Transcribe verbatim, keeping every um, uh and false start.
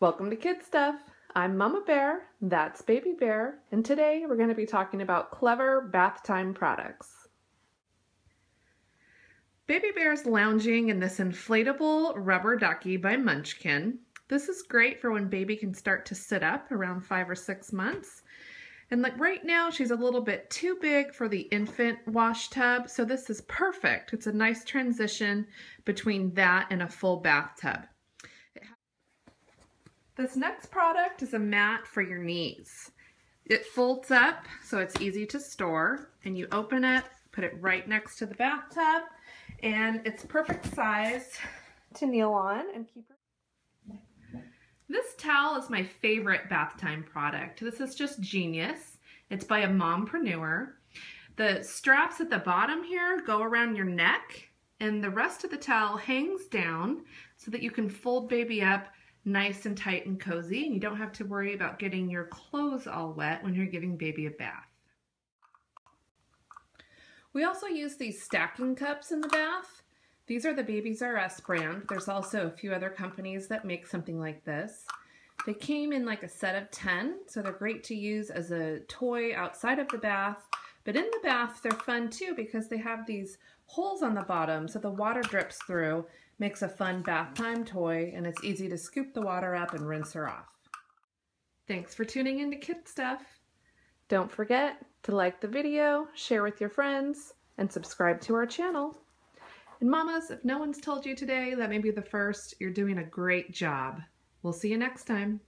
Welcome to Kid Stuff. I'm Mama Bear, that's Baby Bear, and today we're going to be talking about clever bath time products. Baby Bear's lounging in this inflatable rubber ducky by Munchkin. This is great for when baby can start to sit up around five or six months. And like right now, she's a little bit too big for the infant wash tub, so this is perfect. It's a nice transition between that and a full bathtub. This next product is a mat for your knees. It folds up so it's easy to store, and you open it, put it right next to the bathtub, and it's perfect size to kneel on and keep her. This towel is my favorite bath time product. This is just genius. It's by a mompreneur. The straps at the bottom here go around your neck, and the rest of the towel hangs down so that you can fold baby up nice and tight and cozy, and you don't have to worry about getting your clothes all wet when you're giving baby a bath. We also use these stacking cups in the bath. These are the Baby's R Us brand. There's also a few other companies that make something like this. They came in like a set of ten, so they're great to use as a toy outside of the bath, but in the bath they're fun too because they have these holes on the bottom so the water drips through. Makes a fun bath time toy, and it's easy to scoop the water up and rinse her off. Thanks for tuning into Kid Stuff. Don't forget to like the video, share with your friends, and subscribe to our channel. And mamas, if no one's told you today, that may be the first. You're doing a great job. We'll see you next time.